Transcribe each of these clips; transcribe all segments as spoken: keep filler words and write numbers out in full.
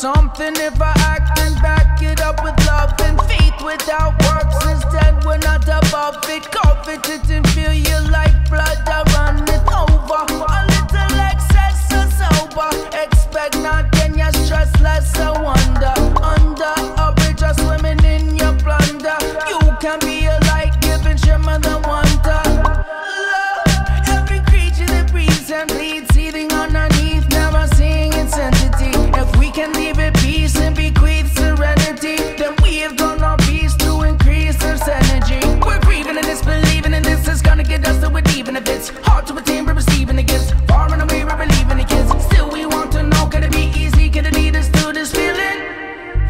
Something if I act and back it up with love and faith without works is dead. We're not above it, coveted and feel your like blood. I run it over, a little excess is over. Expect not, then you're stressless. I wonder, under a bridge or swimming in your plunder. You can be a light giving shimmer the wonder. Love, every creature that breathes and bleeds, eating underneath, never seeing insanity. If we can leave it peace and bequeath serenity, then we have done our peace to increase this energy. We're grieving and disbelieving, and this is gonna get us to it, even if it's hard to attain. We're receiving the gifts, far and away we're believing the kids. Still we want to know, can it be easy? Can it lead us to this feeling?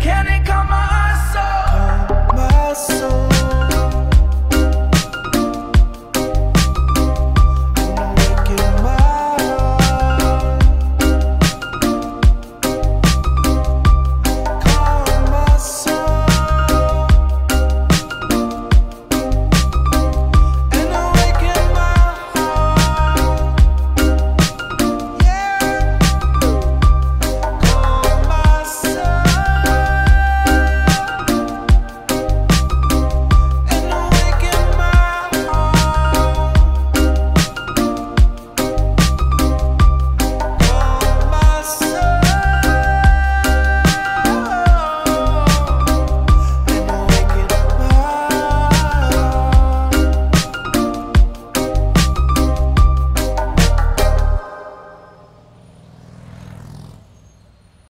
Can it calm my soul? Calm my soul.